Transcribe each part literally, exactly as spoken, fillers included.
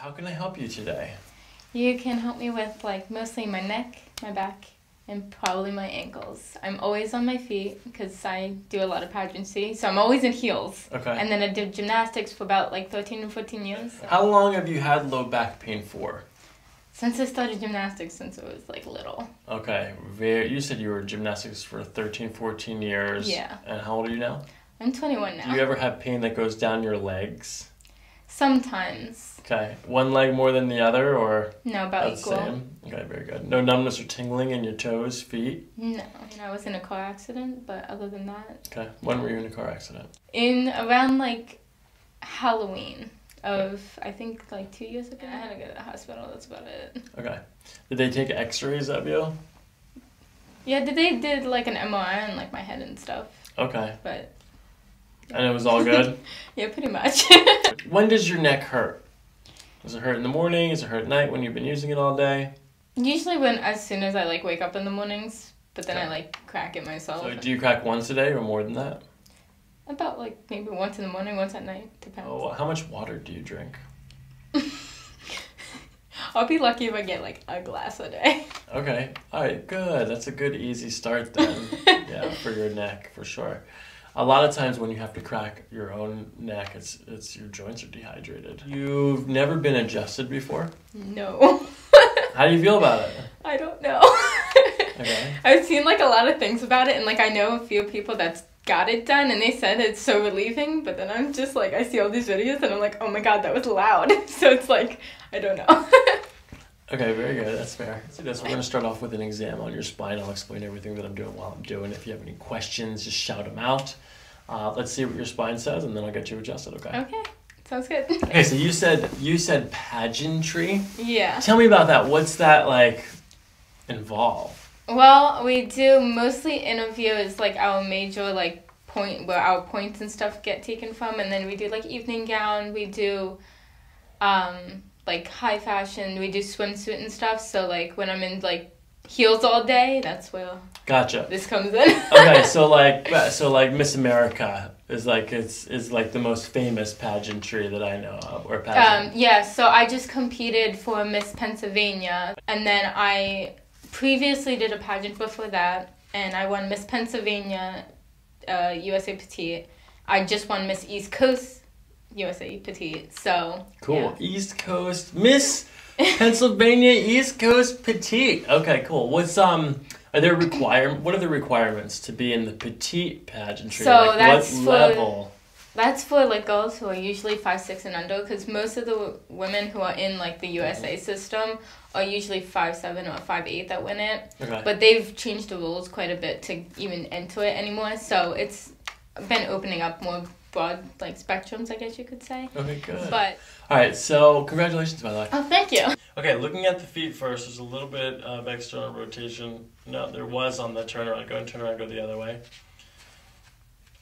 How can I help you today? You can help me with like mostly my neck, my back, and probably my ankles. I'm always on my feet because I do a lot of pageantry, so I'm always in heels. Okay. And then I did gymnastics for about like thirteen and fourteen years. So. How long have you had low back pain for? Since I started gymnastics, since I was like little. Okay. Very, you said you were in gymnastics for thirteen, fourteen years. Yeah. And how old are you now? I'm twenty-one now. Do you ever have pain that goes down your legs? Sometimes. Okay. One leg more than the other, or? No, about equal. Same? Okay, very good. No numbness or tingling in your toes, feet? No. And I was in a car accident, but other than that. Okay. When no. were you in a car accident? In around, like, Halloween of, I think, like, two years ago. I had to go to the hospital. That's about it. Okay. Did they take x-rays of you? Yeah, did they did, like, an M R I on, like, my head and stuff. Okay. But... And it was all good? Yeah, pretty much. When does your neck hurt? Does it hurt in the morning? Does it hurt at night when you've been using it all day? Usually when, as soon as I, like, wake up in the mornings, but then okay. I, like, crack it myself. So do you crack once a day or more than that? About, like, maybe once in the morning, once at night. Depends. Oh, how much water do you drink? I'll be lucky if I get, like, a glass a day. Okay. All right, good. That's a good, easy start then. Yeah, for your neck, for sure. A lot of times when you have to crack your own neck, it's it's your joints are dehydrated. You've never been adjusted before? No. How do you feel about it? I don't know. Okay. I've seen like a lot of things about it, and like I know a few people that's got it done, and they said it's so relieving, but then I'm just like, I see all these videos, and I'm like, oh my god, that was loud. So it's like, I don't know. Okay, very good. That's fair. So we're going to start off with an exam on your spine. I'll explain everything that I'm doing while I'm doing. If you have any questions, just shout them out. Uh, let's see what your spine says, and then I'll get you adjusted, okay? Okay. Sounds good. Okay, so you said you said pageantry? Yeah. Tell me about that. What's that, like, involve? Well, we do mostly interview is, like, our major, like, point where our points and stuff get taken from, and then we do, like, evening gown. We do... um. like high fashion, we do swimsuit and stuff, so like when I'm in like heels all day, that's where gotcha this comes in. Okay, so like so like Miss America is like it's is like the most famous pageantry that I know of, or pageant. Um yeah, so I just competed for Miss Pennsylvania, and then I previously did a pageant before that, and I won Miss Pennsylvania uh, U S A Petite. I just won Miss East Coast U S A Petite, so cool. Yeah. East Coast Miss Pennsylvania East Coast Petite. Okay, cool. What's um? Are there require? What are the requirements to be in the petite pageantry? So like, that's what for, level? That's for like girls who are usually five six and under, because most of the w women who are in like the U S A system are usually five seven or five eight that win it. Okay. But they've changed the rules quite a bit to even enter it anymore. So it's been opening up more. Broad, like, spectrums, I guess you could say. Okay, good. But... All right, so congratulations, by the way. Oh, thank you. Okay, looking at the feet first, there's a little bit of external rotation. No, there was on the turnaround. Go and turn around, go the other way.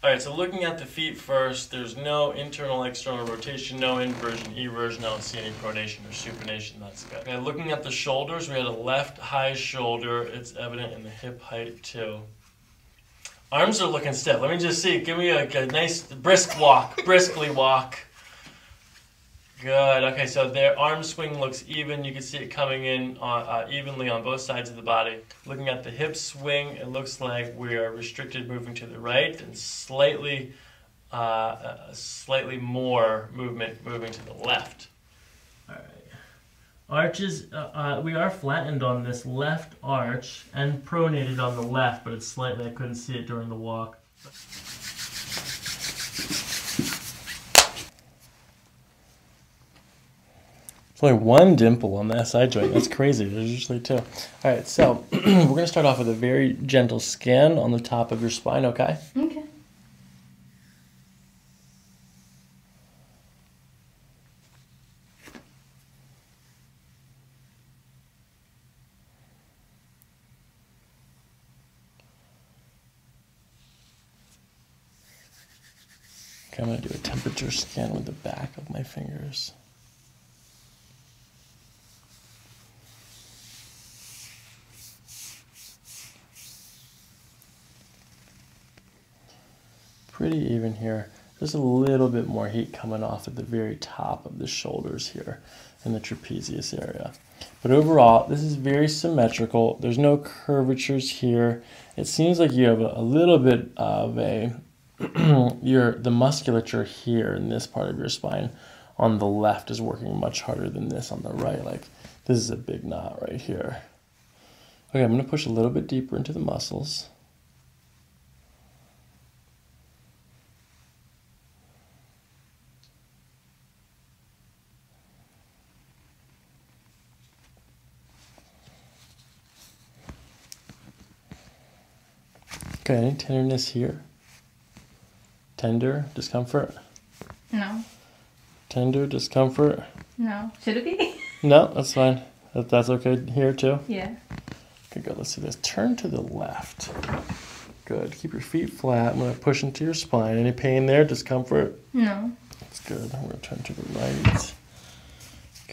All right, so looking at the feet first, there's no internal external rotation, no inversion, eversion. I don't see any pronation or supination. That's good. Okay, looking at the shoulders, we had a left high shoulder. It's evident in the hip height, too. Arms are looking stiff. Let me just see. Give me a, a nice brisk walk. Briskly walk. Good. Okay, so their arm swing looks even. You can see it coming in on, uh, evenly on both sides of the body. Looking at the hip swing, it looks like we are restricted moving to the right and slightly, uh, uh, slightly more movement moving to the left. All right. Arches, uh, uh, we are flattened on this left arch and pronated on the left, but it's slightly, I couldn't see it during the walk. There's only one dimple on the S I joint. That's crazy. There's usually two. All right, so we're going to start off with a very gentle scan on the top of your spine, okay? Okay. I'm going to do a temperature scan with the back of my fingers. Pretty even here. There's a little bit more heat coming off at the very top of the shoulders here in the trapezius area. But overall, this is very symmetrical. There's no curvatures here. It seems like you have a little bit of a, your the musculature here in this part of your spine on the left is working much harder than this on the right. Like this is a big knot right here. Okay, I'm gonna push a little bit deeper into the muscles. Okay, any tenderness here? Tender? Discomfort? No. Tender? Discomfort? No. Should it be? No, that's fine. That, that's okay here too? Yeah. Okay, good. Let's do this. Turn to the left. Good. Keep your feet flat. I'm going to push into your spine. Any pain there? Discomfort? No. That's good. I'm going to turn to the right.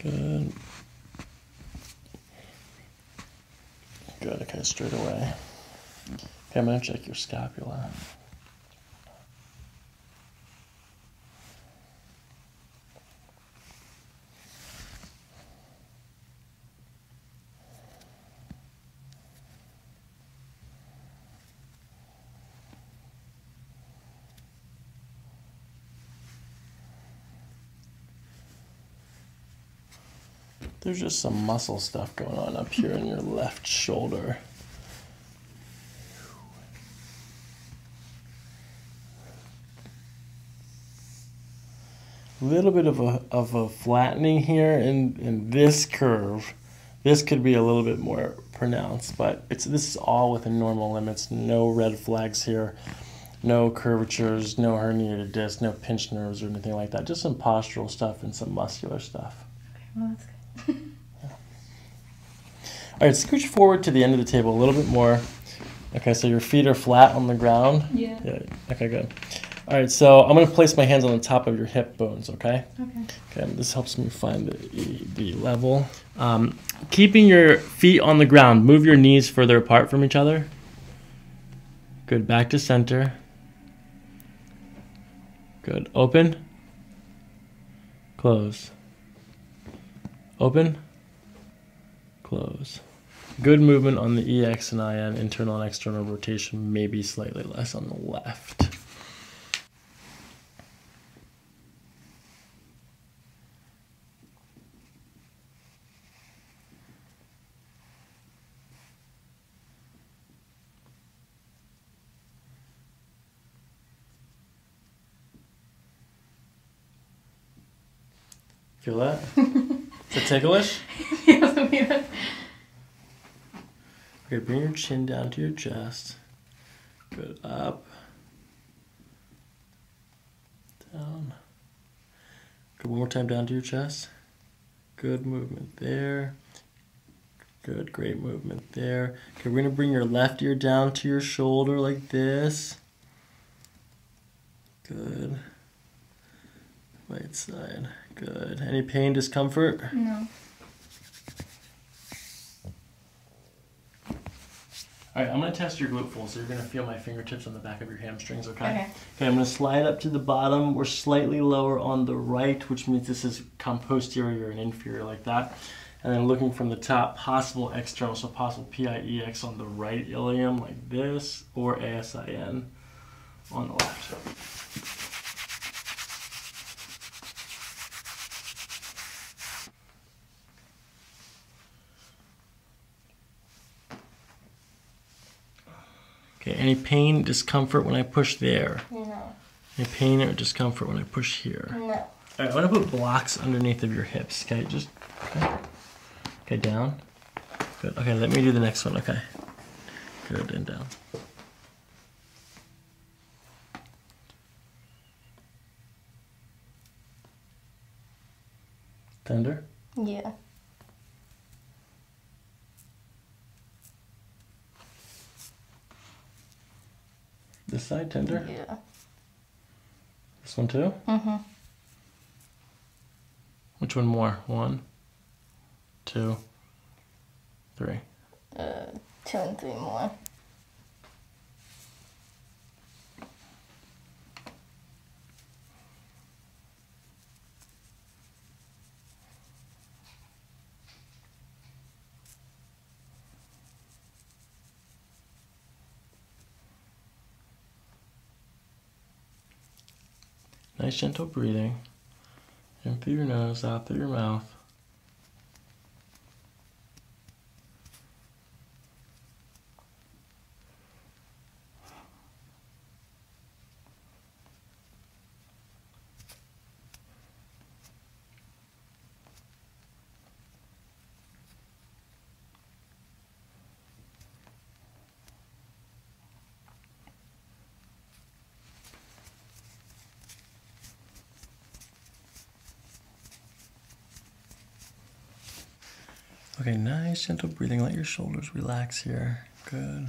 Good. Good. Okay, straight away. Okay, I'm going to check your scapula. There's just some muscle stuff going on up here in your left shoulder. A little bit of a, of a flattening here in, in this curve. This could be a little bit more pronounced, but it's this is all within normal limits. No red flags here, no curvatures, no herniated disc, no pinched nerves or anything like that. Just some postural stuff and some muscular stuff. Okay, well, that's good. Yeah. All right, scooch forward to the end of the table a little bit more. Okay, so your feet are flat on the ground. Yeah. Yeah. Okay, good. All right, so I'm going to place my hands on the top of your hip bones, okay? Okay. Okay, this helps me find the, the level. Um, keeping your feet on the ground, move your knees further apart from each other. Good, back to center. Good, open. Close. Open, close. Good movement on the E X and I M, internal and external rotation, maybe slightly less on the left. Feel that? Is it ticklish? Yeah. Okay, bring your chin down to your chest. Good, up. Down. Good, one more time down to your chest. Good movement there. Good, great movement there. Okay, we're gonna bring your left ear down to your shoulder like this. Good. Right side. Good. Any pain, discomfort? No. All right, I'm going to test your glute full, so you're going to feel my fingertips on the back of your hamstrings, okay? Okay. Okay, I'm going to slide up to the bottom. We're slightly lower on the right, which means this is posterior and inferior like that. And then looking from the top, possible external, so possible P I E X on the right ilium like this, or A S I N on the left. Okay, any pain, discomfort when I push there? No. Any pain or discomfort when I push here? No. All right, I'm gonna put blocks underneath of your hips, okay? Just, okay. Okay, down. Good, okay, let me do the next one, okay? Good, and down. Tender? Yeah. This side, tender? Yeah. This one too? Mm-hmm. Which one more? One, two, three. Uh, two and three more. Nice gentle breathing. In through your nose, out through your mouth. Okay, nice gentle breathing. Let your shoulders relax here. Good.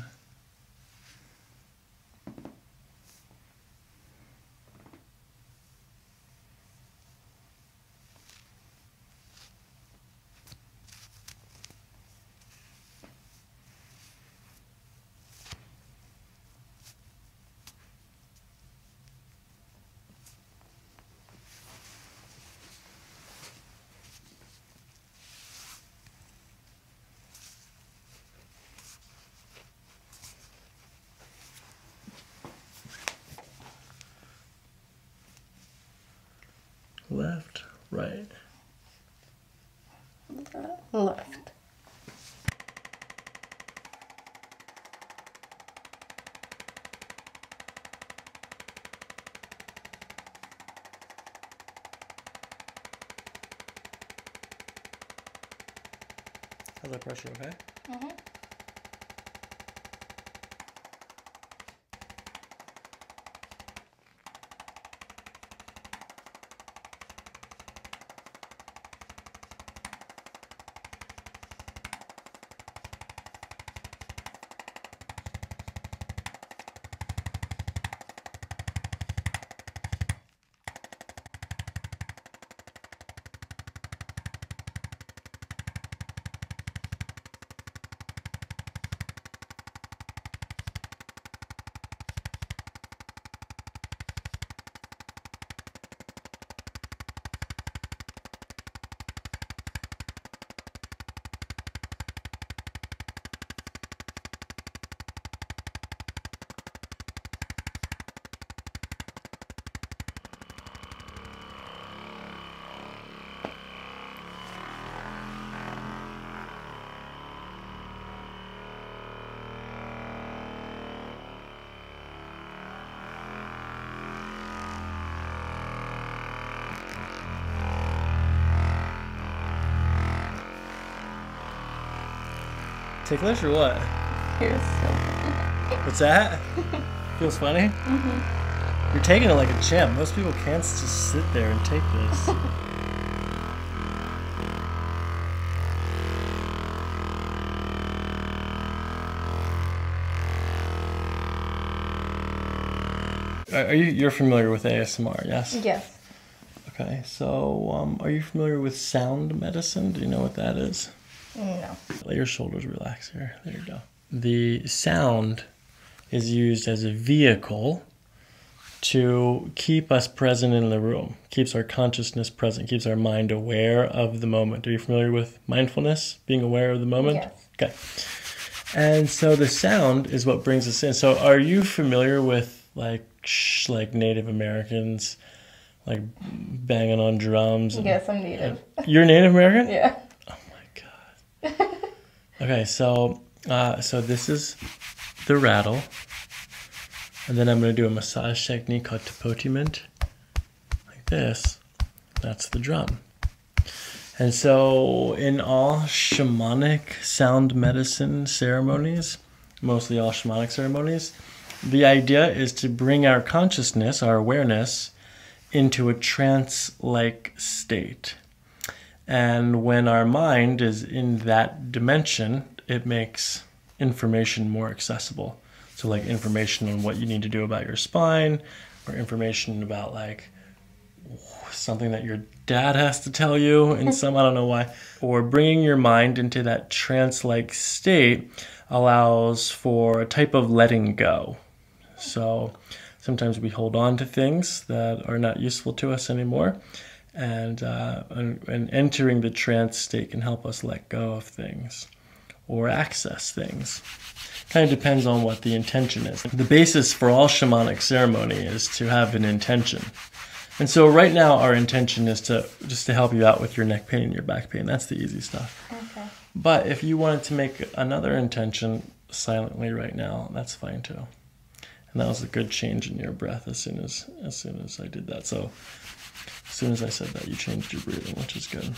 Left, right, left. How's that pressure, okay? Mm-hmm. Ticklish or what? You're so funny. What's that? Feels funny? Mm-hmm. You're taking it like a champ. Most people can't just sit there and take this. Are you you're familiar with A S M R? Yes. Yes. Okay. So, um, are you familiar with sound medicine? Do you know what that is? No. Let your shoulders relax here. There you go. The sound is used as a vehicle to keep us present in the room. Keeps our consciousness present. Keeps our mind aware of the moment. Are you familiar with mindfulness? Being aware of the moment? Yes. Okay. And so the sound is what brings us in. So are you familiar with like shh, like Native Americans, like banging on drums? And, yes, I'm Native. And, you're Native American? Yeah. Okay, so uh, so this is the rattle, and then I'm going to do a massage technique called tapotement, like this. That's the drum. And so in all shamanic sound medicine ceremonies, mostly all shamanic ceremonies, the idea is to bring our consciousness, our awareness, into a trance-like state. And when our mind is in that dimension, it makes information more accessible. So like information on what you need to do about your spine, or information about like something that your dad has to tell you in some, I don't know why. Or bringing your mind into that trance-like state allows for a type of letting go. So sometimes we hold on to things that are not useful to us anymore. And, uh, and, and entering the trance state can help us let go of things or access things. Kind of depends on what the intention is. The basis for all shamanic ceremony is to have an intention. And so right now our intention is to just to help you out with your neck pain and your back pain. That's the easy stuff. Okay. But if you wanted to make another intention silently right now, that's fine too. And that was a good change in your breath as soon as as soon as I did that. So as soon as I said that, you changed your breathing, which is good.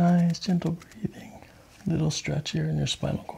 Nice, gentle breathing. A little stretch here in your spinal cord.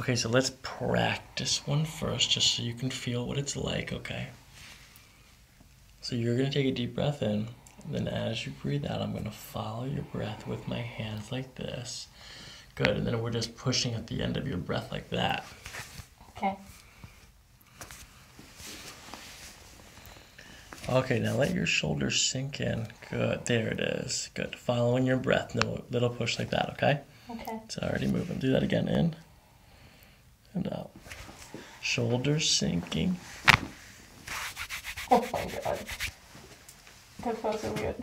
Okay, so let's practice one first, just so you can feel what it's like, okay? So you're gonna take a deep breath in, and then as you breathe out, I'm gonna follow your breath with my hands like this. Good, and then we're just pushing at the end of your breath like that. Okay. Okay, now let your shoulders sink in. Good, there it is. Good, following your breath, little, little push like that, okay? Okay. It's already moving. Do that again, in. And out. Shoulders sinking. Oh my god. That felt so weird.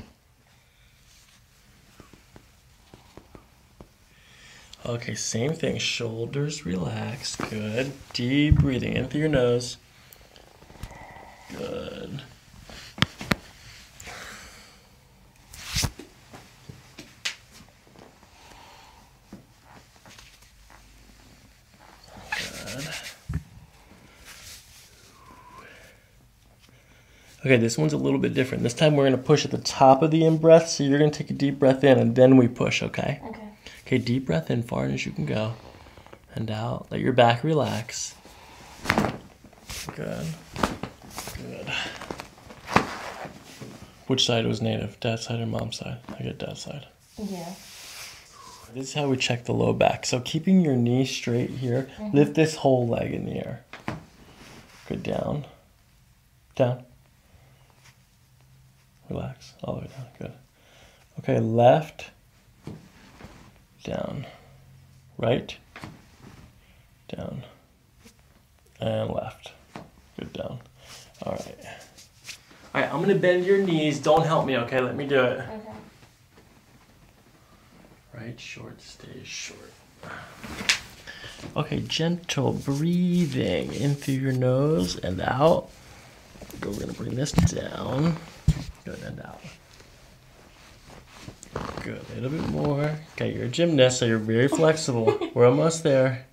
Okay, same thing. Shoulders relax. Good. Deep breathing in through your nose. Good. Okay, this one's a little bit different. This time we're going to push at the top of the in-breath, so you're going to take a deep breath in, and then we push, okay? Okay. Okay, deep breath in, far as you can go. And out. Let your back relax. Good. Good. Which side was native? Dad's side or mom's side? I get dad's side. Yeah. This is how we check the low back. So keeping your knee straight here, mm-hmm. Lift this whole leg in the air. Good, down. Down. Relax, all the way down, good. Okay, left, down, right, down, and left. Good, down. All right. All right, I'm gonna bend your knees. Don't help me, okay? Let me do it. Okay. Right, short, stays short. Okay, gentle breathing in through your nose and out. Go, we're gonna bring this down. Good, and out. Good, a little bit more. Okay, you're a gymnast, so you're very flexible. We're almost there.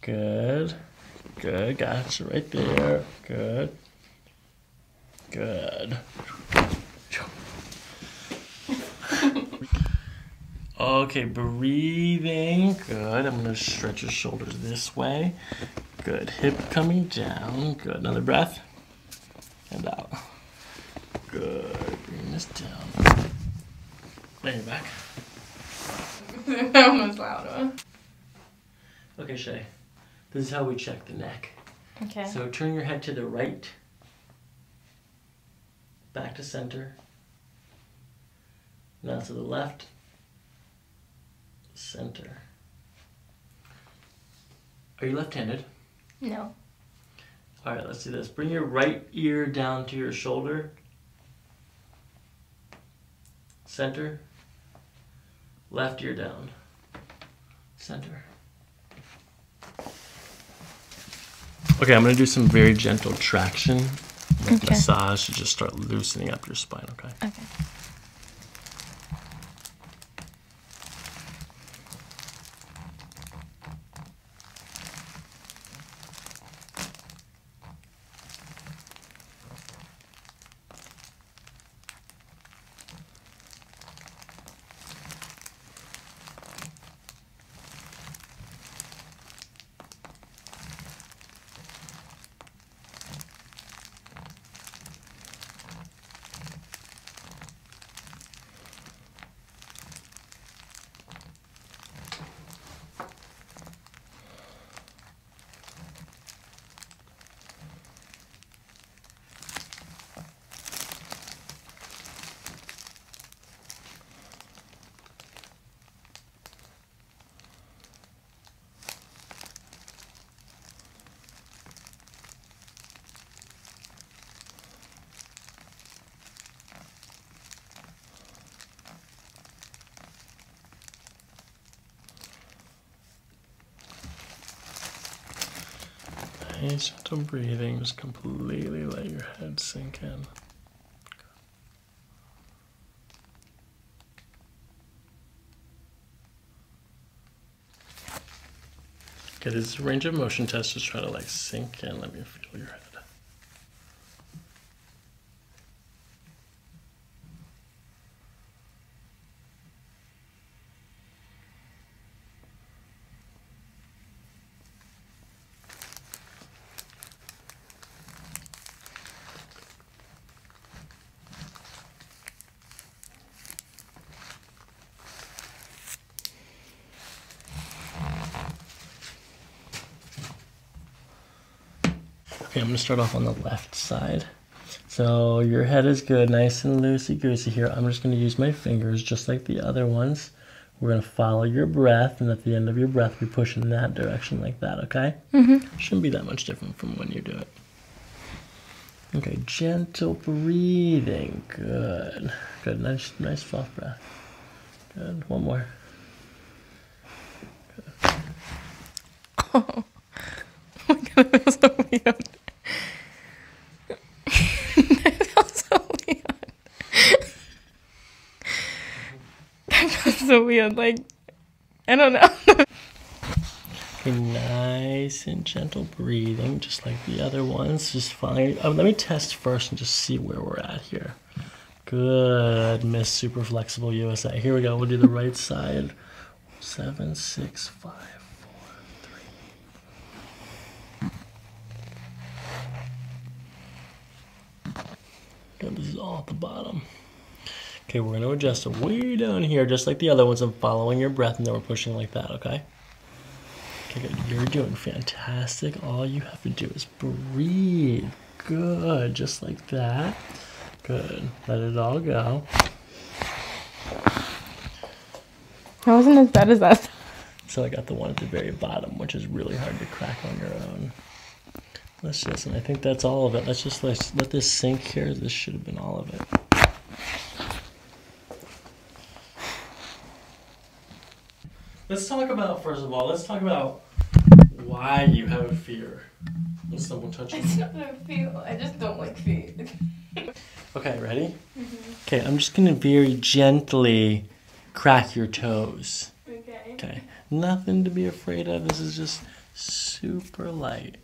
Good. Good, gotcha, right there. Good. Good. Okay, breathing. Good, I'm gonna stretch your shoulders this way. Good, hip coming down. Good, another breath. And out. Good. Bring this down. Lay your back. That was louder. Okay, Shay. This is how we check the neck. Okay. So turn your head to the right. Back to center. Now to the left. Center. Are you left-handed? No. All right, let's do this. Bring your right ear down to your shoulder. center, left ear down, center. Okay, I'm gonna do some very gentle traction, like okay. massage to just start loosening up your spine, okay? Okay. Gentle breathing, just completely let your head sink in. Okay, this is a range of motion test. Just try to like sink in, let me feel your head. Okay, I'm gonna start off on the left side. So your head is good, nice and loosey-goosey here. I'm just gonna use my fingers just like the other ones. We're gonna follow your breath, and at the end of your breath, we push in that direction like that, okay? Mm-hmm. Shouldn't be that much different from when you do it. Okay, gentle breathing, good. Good, nice, nice soft breath. Good, one more. Good. Oh, oh my God, that was so weird. So weird, like, I don't know. Okay, nice and gentle breathing, just like the other ones. Just following. Oh, let me test first and just see where we're at here. Good, Miss Super Flexible U S A. Here we go. We'll do the right side. Seven, six, five. Good, this is all at the bottom. Okay, we're gonna adjust it way down here, just like the other ones. I'm following your breath, and then we're pushing like that, okay? Okay, good, you're doing fantastic. All you have to do is breathe. Good, just like that. Good, let it all go. That wasn't as bad as that. So I got the one at the very bottom, which is really hard to crack on your own. Let's just, and I think that's all of it. Let's just let's, let this sink here. This should have been all of it. Let's talk about, first of all, let's talk about why you have a fear. Let's double touch it. I don't have a fear. I just don't like feet. Okay, ready? Mm-hmm. Okay, I'm just going to very gently crack your toes. Okay. Okay, nothing to be afraid of. This is just super light.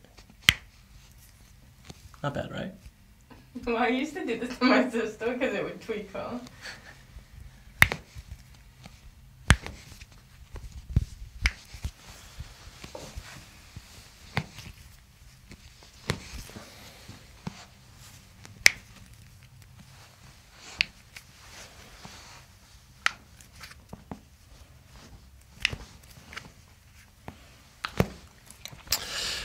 Not bad, right? Well, I used to do this to my sister because it would tweak her.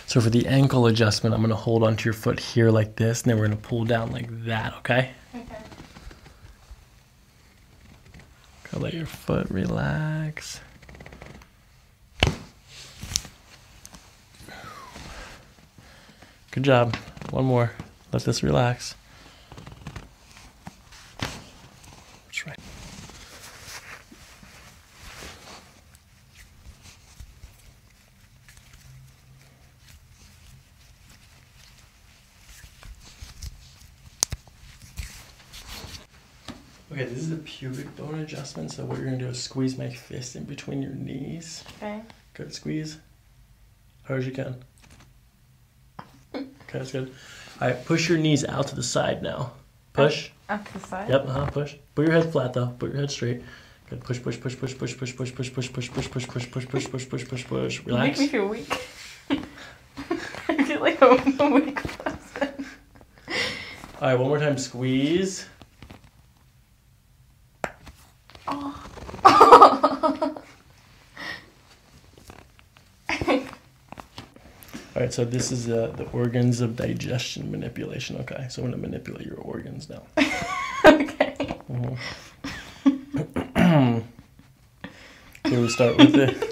So for the ankle adjustment, I'm going to hold onto your foot here like this, and then we're going to pull down like that, okay? Okay. Okay, let your foot relax. Good job. One more. Let this relax. That's right. Okay, this is a pubic bone adjustment, so what you're going to do is squeeze my fist in between your knees. Okay. Good, squeeze. Hard as you can. Okay, that's good. All right, push your knees out to the side now. Push. Out to the side? Yep, uh-huh, push. Put your head flat, though. Put your head straight. Good, push, push, push, push, push, push, push, push, push, push, push, push, push, push, push, push, push, push, push. Relax. You make me feel weak. I feel like I'm a weak person. All right, one more time, squeeze. All right, so this is uh, the organs of digestion manipulation. Okay, so I'm gonna manipulate your organs now. Okay. Mm-hmm. Okay, we start with the.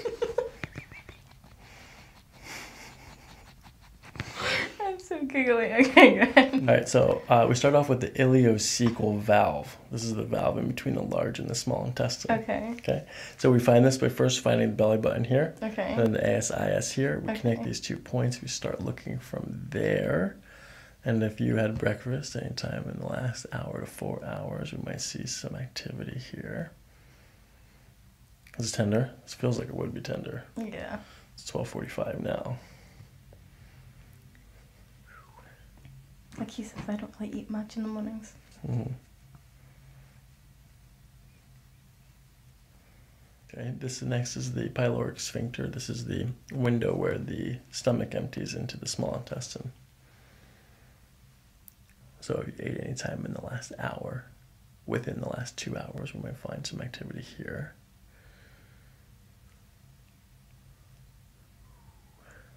I'm so giggly. Okay, go ahead. All right, so uh, we start off with the ileocecal valve. This is the valve in between the large and the small intestine. Okay. Okay. So we find this by first finding the belly button here. Okay. Then the A S I S here. We okay. connect these two points. We start looking from there. And if you had breakfast anytime in the last hour to four hours, we might see some activity here. Is it tender? This feels like it would be tender. Yeah. It's twelve forty-five now. Like he says, I don't really eat much in the mornings. Mm-hmm. Okay, this next is the pyloric sphincter. This is the window where the stomach empties into the small intestine. So if you ate any time in the last hour, within the last two hours, we might find some activity here.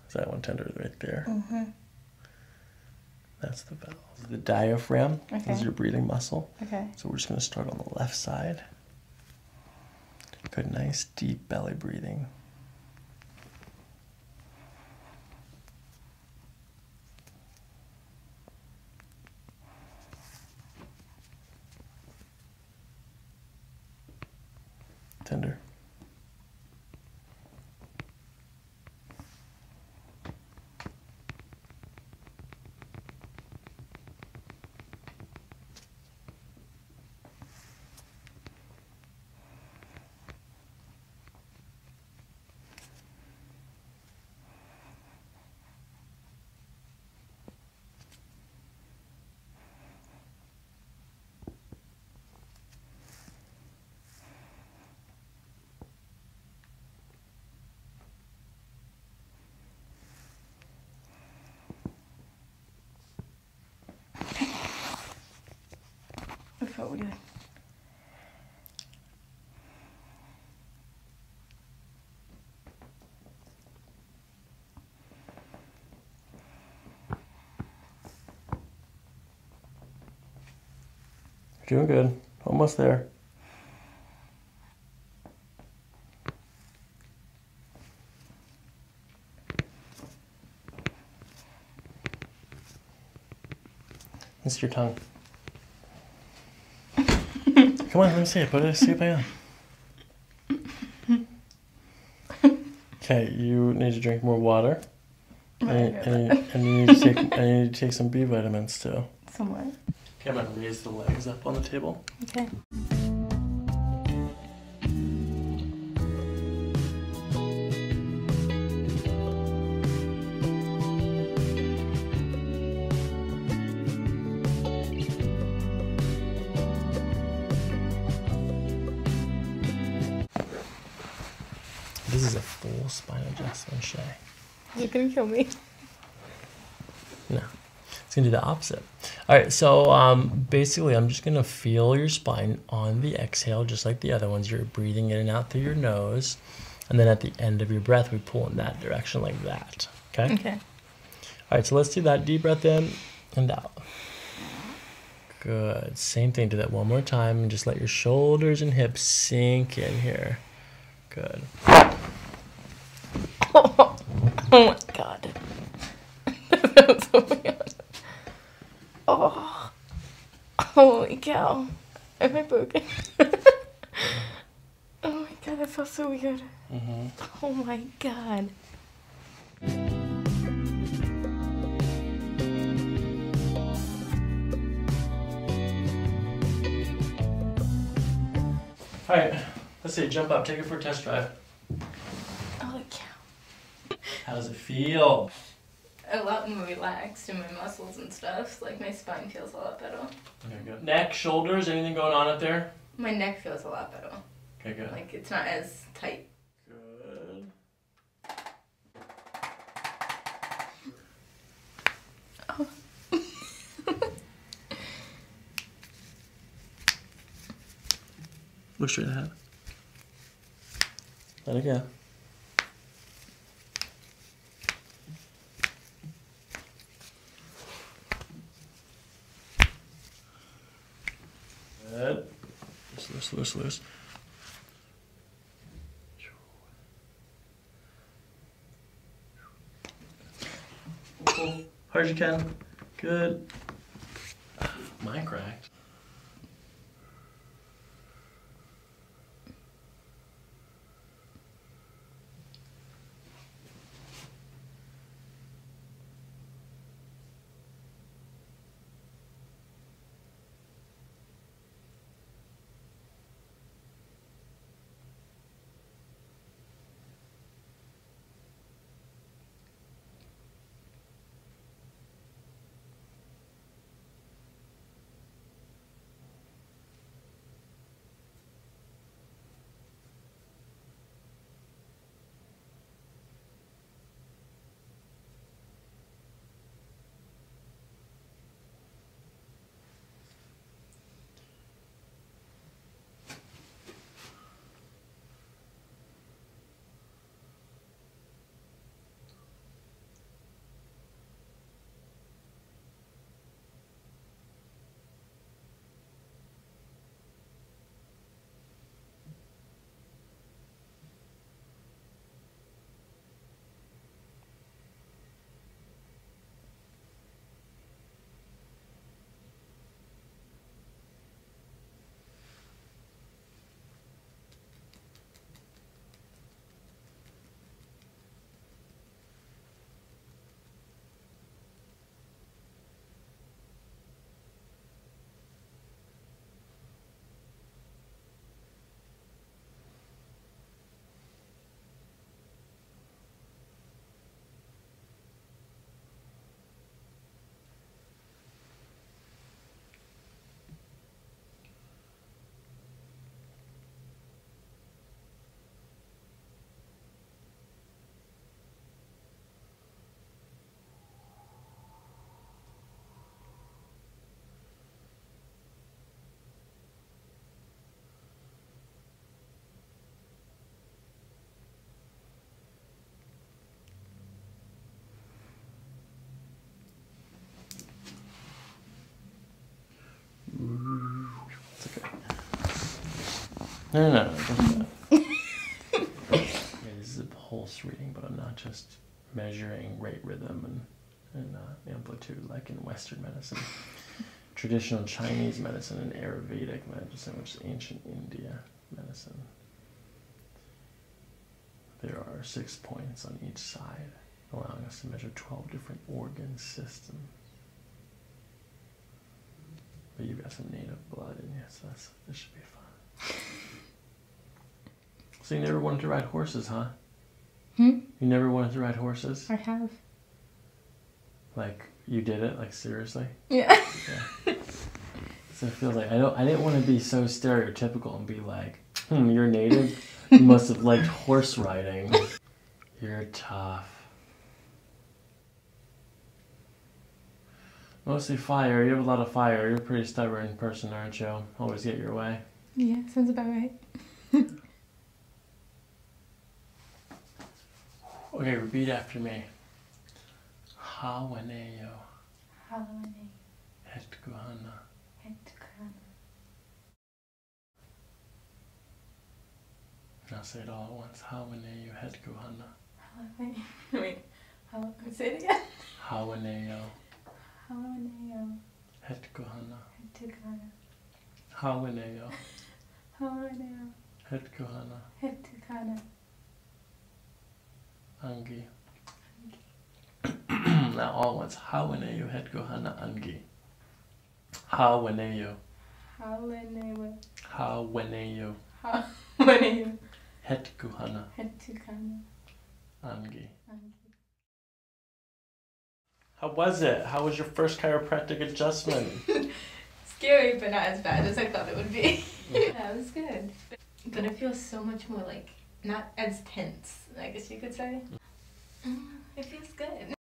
Is that one tender right there? Mm-hmm. That's the valve. The diaphragm, okay. This is your breathing muscle. Okay. So we're just going to start on the left side. Good, nice deep belly breathing. Tender. Oh, yeah. You're doing good. Almost there. It's your tongue. Come on, let me see it. Put it, see it back on. Okay, you need to drink more water. I and, and, and you need to take, and you need to take some B vitamins too. Some what? Okay, I'm gonna raise the legs up on the table. Okay. This is a full spine adjustment, Shay. You're gonna kill me. No, it's gonna do the opposite. All right, so um, basically I'm just gonna feel your spine on the exhale, just like the other ones. You're breathing in and out through your nose. And then at the end of your breath, we pull in that direction like that, okay? Okay. All right, so let's do that deep breath in and out. Good, same thing, do that one more time and just let your shoulders and hips sink in here. Good. Oh, oh my god. That was so weird. Oh. Holy cow. Am I broken? Oh my god, that felt so weird. Mm-hmm. Oh my god. All right, let's see, jump up, take it for a test drive. Oh, the cow. How does it feel? A lot more relaxed in my muscles and stuff. Like my spine feels a lot better. Okay, good. Neck, shoulders, anything going on up there? My neck feels a lot better. Okay, good. Like it's not as tight. Good. Oh. Look straight ahead. Let it go. Good. Loose, loose, loose. Cool. Hard as you can. Good. Mine cracked. No, no, no, don't do that. Okay, this is a pulse reading, but I'm not just measuring rate, rhythm, and, and uh, amplitude like in Western medicine. Traditional Chinese medicine and Ayurvedic medicine, which is ancient India medicine. There are six points on each side, allowing us to measure twelve different organ systems. But you've got some native blood in you, so that's, this should be fun. So you never wanted to ride horses, huh? Hmm? You never wanted to ride horses? I have. Like, you did it? Like, seriously? Yeah. Yeah. So it feels like, I don't, I didn't want to be so stereotypical and be like, hmm, you're native? You must have liked horse riding. You're tough. Mostly fire. You have a lot of fire. You're a pretty stubborn person, aren't you? Always get your way. Yeah, sounds about right. Okay, repeat after me. Hawaneyo. Hawaneyo. Hetkuhana. Hetkuhana. Now say it all at once. Hawaneyo hetkuhana. Hawaneyo. Wait. How, say it again. Hawaneyo. Hawaneyo. Hetkuhana. Hetkuhana. Hawaneyo. Hawaneyo. Hetkuhana. Hetkuhana. Angi. Now all once. Hawaneyo hetkuhana angi. Hawaneyo. Hawaneyo. Hawaneyo. How many? Het kuhana. Het kuhana. Angi. Angi. How was it? How was your first chiropractic adjustment? Scary, but not as bad as I thought it would be. That was good. But I feel so much more like, not as tense, I guess you could say. It feels good.